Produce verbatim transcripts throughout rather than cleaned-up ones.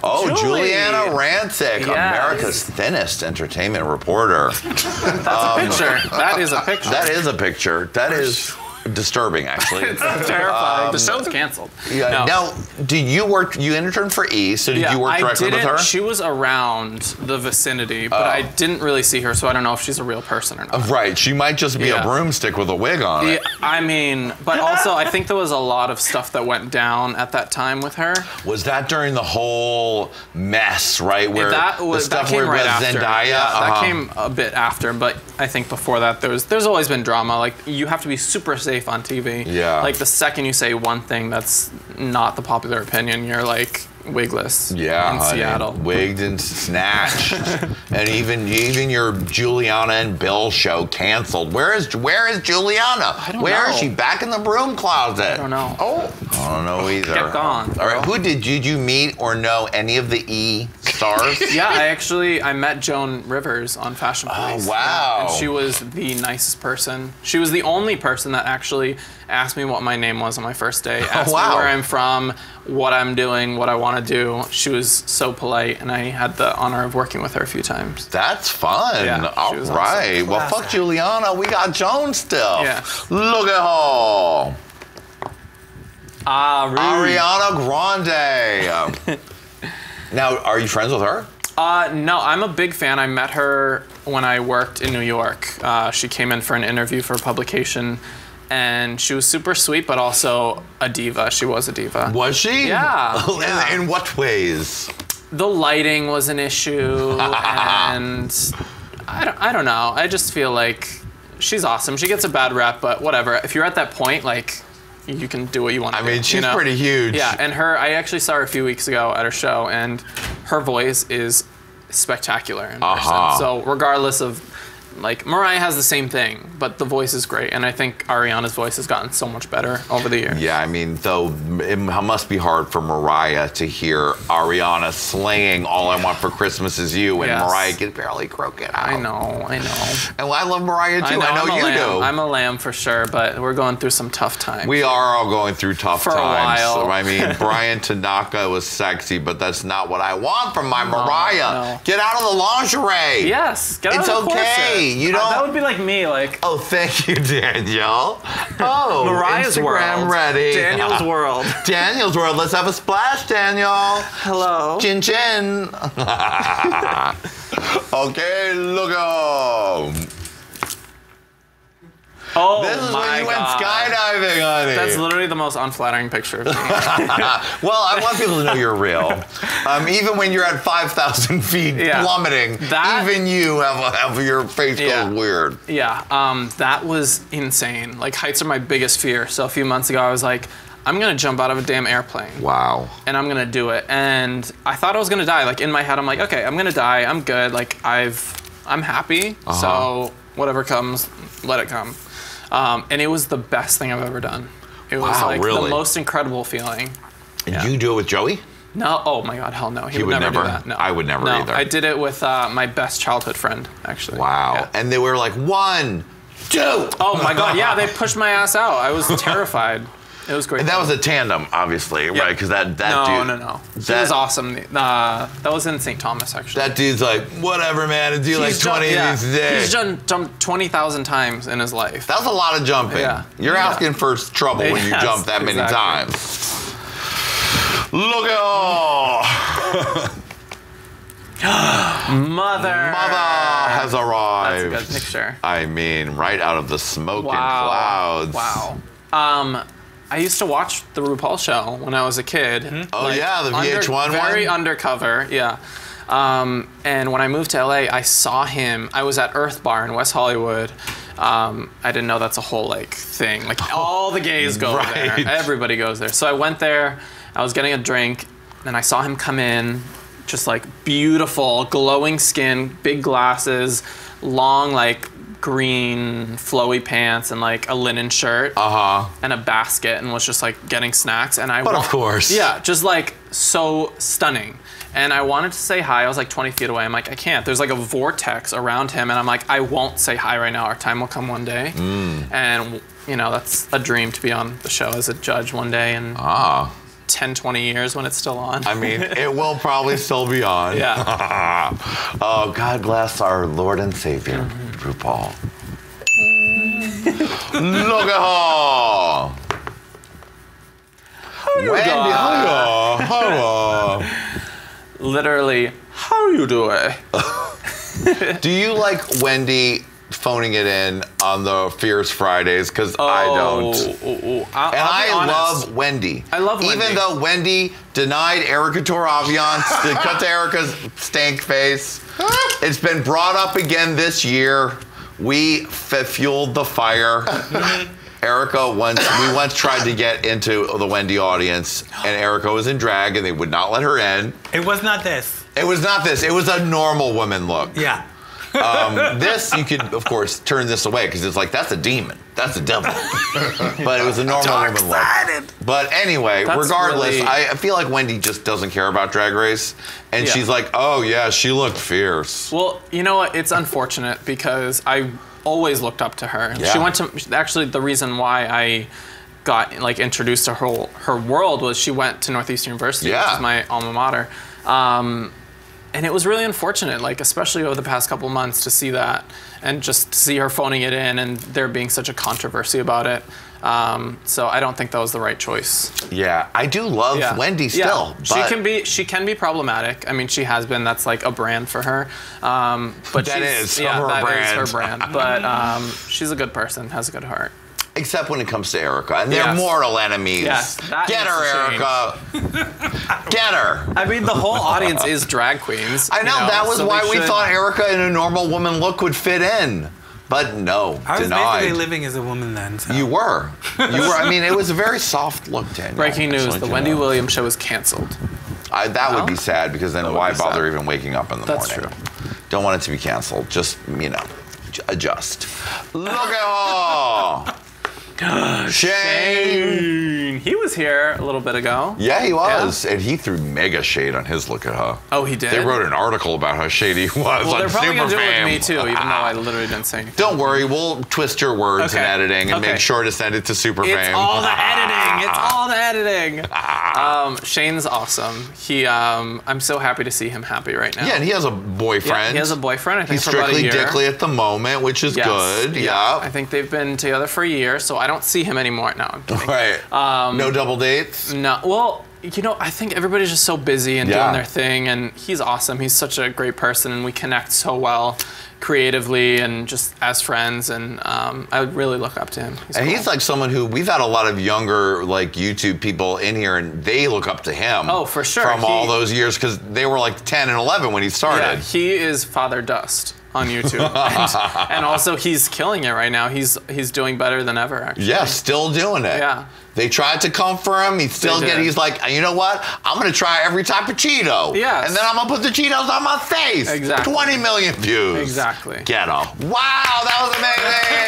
Oh, Julie. Juliana Rancic, yeah. America's thinnest entertainment reporter. That's um, a picture. That is a picture. That is a picture. That is disturbing, actually. It's terrifying. Um, the show's canceled. Yeah. No. Now, do you work? You interned for E, so did yeah, you work directly I didn't, with her? She was around the vicinity, but oh. I didn't really see her, so I don't know if she's a real person or not. Right. She might just be yeah. a broomstick with a wig on yeah, it. I mean, but also I think there was a lot of stuff that went down at that time with her. Was that during the whole mess, right? Where that was the stuff that came where right with after. Zendaya. Yeah, uh-huh. That came a bit after, but I think before that there was. There's always been drama. Like you have to be super safe on T V. Yeah. Like the second you say one thing that's not the popular opinion, you're like wigless. Yeah. In honey, Seattle. Wigged and snatched. And even even your Juliana and Bill show canceled. Where is where is Juliana? I don't where know. Where is she? Back in the broom closet. I don't know. Oh. I don't know either. Get gone. All right. Who did you, did you meet or know any of the E stars? Yeah, I actually I met Joan Rivers on Fashion Police. Oh wow. Yeah, and she was the nicest person. She was the only person that actually asked me what my name was on my first day. Asked oh, wow. me where I'm from, what I'm doing, what I want to do. She was so polite, and I had the honor of working with her a few times. That's fun. Yeah, all right. Awesome. Well, fuck Juliana. We got Joan still. Yeah. Look at her. Ah, Ariana Grande. Now, are you friends with her? Uh, no, I'm a big fan. I met her when I worked in New York. Uh, she came in for an interview for a publication. And she was super sweet, but also a diva. She was a diva. Was she? Yeah. yeah. In, in what ways? The lighting was an issue, and I don't, I don't know. I just feel like she's awesome. She gets a bad rep, but whatever. If you're at that point, like, you can do what you want to do. I mean, she's you know? pretty huge. Yeah, and her, I actually saw her a few weeks ago at her show, and her voice is spectacular in uh-huh. person. So regardless of... Like, Mariah has the same thing, but the voice is great. And I think Ariana's voice has gotten so much better over the years. Yeah, I mean, though, it must be hard for Mariah to hear Ariana slaying All I Want for Christmas Is You and yes. Mariah can barely croak it out. I know, I know. And I love Mariah, too. I know, I know you lamb. do. I'm a lamb for sure, but we're going through some tough times. We are all going through tough for times. For a while. So, I mean, Brian Tanaka was sexy, but that's not what I want from my no, Mariah. No. Get out of the lingerie. Yes, get out it's of the It's okay. Corset. You don't... uh, that would be like me, like... Oh, thank you, Daniel. Oh, Mariah's Instagram world. Ready. Daniel's world. Daniel's world. Let's have a splash, Daniel. Hello. Chin chin. Okay, look up. Oh, this is my when you went God. skydiving, honey. That's literally the most unflattering picture of me. Well, I want people to know you're real. Um, even when you're at five thousand feet yeah. plummeting, that, even you have, have your face yeah. goes weird. Yeah, um, that was insane. Like, heights are my biggest fear. So a few months ago, I was like, I'm going to jump out of a damn airplane. Wow. And I'm going to do it. And I thought I was going to die. Like, in my head, I'm like, okay, I'm going to die. I'm good. Like, I've, I'm happy. Uh-huh. So whatever comes, let it come. Um, and it was the best thing I've ever done. It was wow, like really? the most incredible feeling. And yeah. you do it with Joey? No. Oh my God, hell no. He, he would, would never, never do that. No. I would never no, either. I did it with uh, my best childhood friend, actually. Wow. Yeah. And they were like, one, two. Oh my God. Yeah, they pushed my ass out. I was terrified. It was great. And that was a tandem, obviously, yeah. right? Because that, that no, dude. No, no, no. That was awesome. Uh, that was in Saint Thomas, actually. That dude's like, whatever, man. It's do like twenty yeah. of these days. He's done jumped twenty thousand times in his life. That's a lot of jumping. Yeah. You're yeah. asking for trouble yes, when you jump that exactly. many times. Look at all. Mother. Mother has arrived. That's a good picture. I mean, right out of the smoke wow. and clouds. Wow. Um. I used to watch the RuPaul show when I was a kid. Mm-hmm. Oh, like yeah, the V H one under, one? Very undercover, yeah. Um, and when I moved to L A, I saw him. I was at Earth Bar in West Hollywood. Um, I didn't know that's a whole, like, thing. Like, oh, all the gays go right. there. Everybody goes there. So I went there. I was getting a drink, and I saw him come in, just, like, beautiful, glowing skin, big glasses, long, like, green flowy pants and like a linen shirt uh-huh. and a basket and was just like getting snacks and I But of course. Yeah, just like so stunning. And I wanted to say hi. I was like twenty feet away. I'm like, I can't. There's like a vortex around him and I'm like, I won't say hi right now. Our time will come one day. Mm. And you know, that's a dream to be on the show as a judge one day in ah. ten, twenty years when it's still on. I mean, it will probably still be on. Yeah. Oh, God bless our Lord and Savior, mm-hmm. RuPaul. Look at her! How you Wendy, doing? How you? How you? Literally, how you doing? Do you like Wendy phoning it in on the Fierce Fridays? Because oh, I don't. Oh, oh. I'll, and I'll I love Wendy. I love Wendy. Even though Wendy denied Erica Tour Aviance to cut to Erica's stank face. It's been brought up again this year. We fueled the fire. Erica once, we once tried to get into the Wendy audience, and Erica was in drag, and they would not let her in. It was not this. It was not this. It was a normal woman look. Yeah. Um, this, you could, of course, turn this away, because it's like, that's a demon. That's a devil. But it was a normal woman look. But anyway, that's regardless, really... I feel like Wendy just doesn't care about Drag Race. And yeah. she's like, oh, yeah, she looked fierce. Well, you know what? It's unfortunate, because I always looked up to her. Yeah. She went to, actually, the reason why I got, like, introduced to her, her world was she went to Northeast University, yeah. which is my alma mater. Um... And it was really unfortunate, like, especially over the past couple months, to see that and just see her phoning it in and there being such a controversy about it. Um, so I don't think that was the right choice. Yeah, I do love yeah. Wendy still. Yeah. She can be she can be problematic. I mean, she has been. That's like a brand for her. Um, but that is yeah, her that brand. Is her brand. But um, she's a good person, has a good heart. Except when it comes to Erica, and they're yes. mortal enemies. Yes, get her, Erica. Get her. I mean, the whole audience is drag queens. I know, you know that was so why we should. thought Erica in a normal woman look would fit in, but no, I was denied. basically living as a woman then. So. You were, you were. I mean, it was a very soft look, Daniel. Breaking news: the Wendy know. Williams show is canceled. I, that well, would be sad because then why bother sad. even waking up in the That's morning? That's true. Don't want it to be canceled. Just you know, adjust. Look at all. Shane. Shane! He was here a little bit ago. Yeah, he was. Yeah. And he threw mega shade on his Look at Huh. Oh, he did? They wrote an article about how shady he was well, on they're probably going to do it with me, too, even though I literally didn't say anything. Don't worry. We'll twist your words okay. in editing and okay. make sure to send it to Superfam. It's all the editing. It's all the editing. um, Shane's awesome. He, um, I'm so happy to see him happy right now. Yeah, and he has a boyfriend. Yeah, he has a boyfriend, I think, He's for strictly about a year. Dickly at the moment, which is yes. good. Yeah. yeah. I think they've been together for a year, so I I don't see him anymore. No, I'm kidding. Right. Um, no double dates? No. Well, you know, I think everybody's just so busy and yeah. doing their thing, and he's awesome. He's such a great person, and we connect so well creatively and just as friends, and um, I would really look up to him. He's and cool. he's like someone who, we've had a lot of younger, like, YouTube people in here, and they look up to him. Oh, for sure. From he, all those years, because they were like ten and eleven when he started. Yeah, he is Father Dust. On YouTube, and, and also he's killing it right now. He's he's doing better than ever. Actually, yeah, still doing it. Yeah, they tried to come for him. He's still getting. He's like, you know what? I'm gonna try every type of Cheeto. Yeah, and then I'm gonna put the Cheetos on my face. Exactly. twenty million views. Exactly. Get him. Wow, that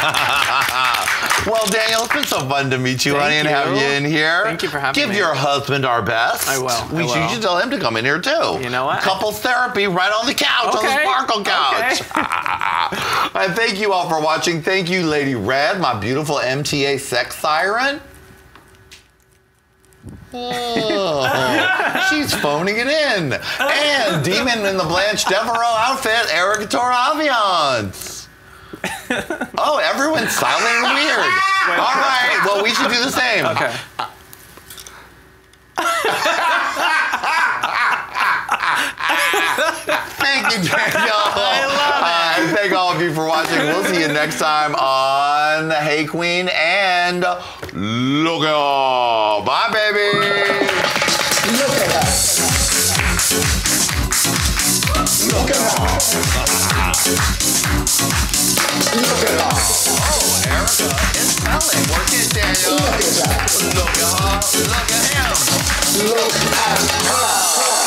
was amazing. Well, Daniel, it's been so fun to meet you, Thank honey, you. and have you in here. Thank you for having Give me. Give your husband our best. I will. We I will. should tell him to come in here too. You know what? Couples therapy right on the couch. Okay. On the sparkle couch. Okay. I thank you all for watching. Thank you, Lady Red, my beautiful M T A sex siren. Oh, she's phoning it in. And demon in the Blanche Devereaux outfit, Erica Tour Aviance. Oh, everyone's silent and weird. All right, well, we should do the same. Okay. Thank you, Daniel. I love it. Uh, thank all of you for watching. We'll see you next time on Hey Qween and Look at Huh. Bye, baby. Look at Huh. Look at Huh. Look at Huh. Oh, Erica is telling. Work it, Daniel. Look at Huh. Look at Huh. Look at him. Look at Huh.